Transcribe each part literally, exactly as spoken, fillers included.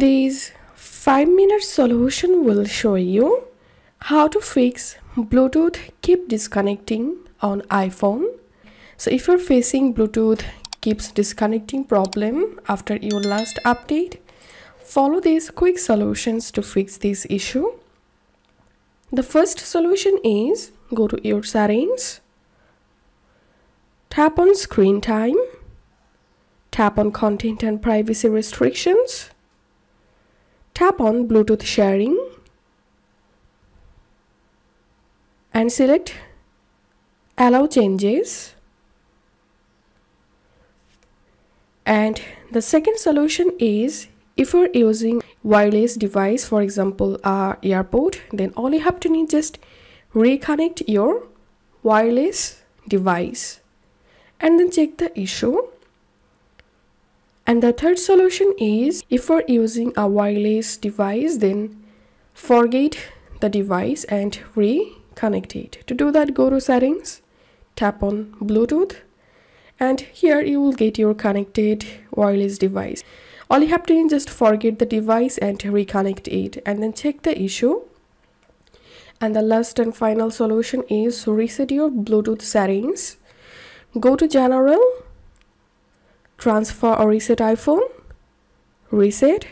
This five minute solution will show you how to fix Bluetooth keep disconnecting on iPhone. So if you're facing Bluetooth keeps disconnecting problem after your last update, follow these quick solutions to fix this issue. The first solution is go to your settings, tap on screen time, tap on content and privacy restrictions, tap on Bluetooth sharing and select allow changes. And the second solution is if you're using wireless device, for example uh, earpod, then all you have to need just reconnect your wireless device and then check the issue. And the third solution is if you're using a wireless device, then forget the device and reconnect it. To do that, go to settings, tap on Bluetooth, and here you will get your connected wireless device. All you have to do is just forget the device and reconnect it and then check the issue. And the last and final solution is reset your Bluetooth settings. Go to General, Transfer or Reset iPhone, Reset,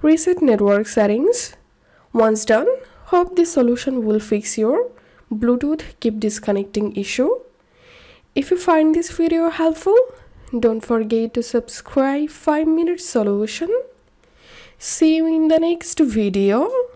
Reset Network Settings. Once done, hope this solution will fix your Bluetooth keep disconnecting issue. If you find this video helpful, don't forget to subscribe five minute solution. See you in the next video.